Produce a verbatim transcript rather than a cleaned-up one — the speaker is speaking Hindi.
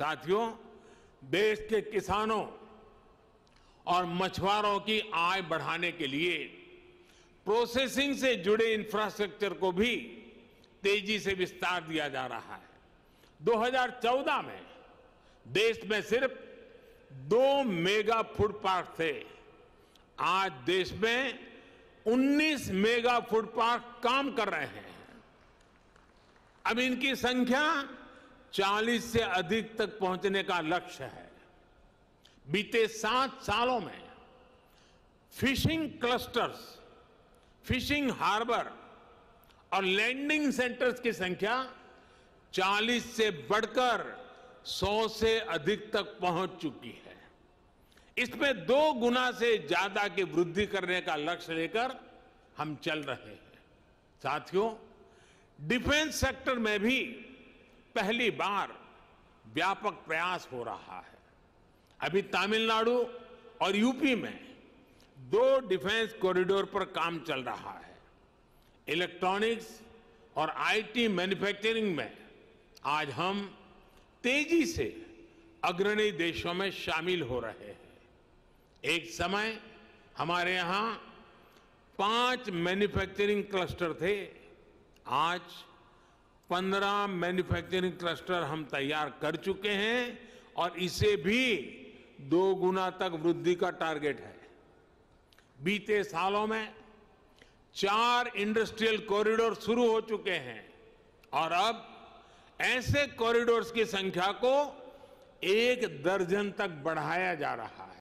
साथियों, देश के किसानों और मछुआरों की आय बढ़ाने के लिए प्रोसेसिंग से जुड़े इंफ्रास्ट्रक्चर को भी तेजी से विस्तार दिया जा रहा है। दो हज़ार चौदह में देश में सिर्फ दो मेगा फूड पार्क थे, आज देश में उन्नीस मेगा फूड पार्क काम कर रहे हैं। अब इनकी संख्या चालीस से अधिक तक पहुंचने का लक्ष्य है। बीते सात सालों में फिशिंग क्लस्टर्स, फिशिंग हार्बर और लैंडिंग सेंटर्स की संख्या चालीस से बढ़कर सौ से अधिक तक पहुंच चुकी है। इसमें दो गुना से ज्यादा की वृद्धि करने का लक्ष्य लेकर हम चल रहे हैं। साथियों, डिफेंस सेक्टर में भी पहली बार व्यापक प्रयास हो रहा है। अभी तमिलनाडु और यूपी में दो डिफेंस कॉरिडोर पर काम चल रहा है। इलेक्ट्रॉनिक्स और आईटी मैन्युफैक्चरिंग में आज हम तेजी से अग्रणी देशों में शामिल हो रहे हैं। एक समय हमारे यहाँ पांच मैन्युफैक्चरिंग क्लस्टर थे, आज पंद्रह मैन्युफैक्चरिंग क्लस्टर हम तैयार कर चुके हैं और इसे भी दो गुना तक वृद्धि का टारगेट है। बीते सालों में चार इंडस्ट्रियल कॉरिडोर शुरू हो चुके हैं और अब ऐसे कॉरिडोर्स की संख्या को एक दर्जन तक बढ़ाया जा रहा है।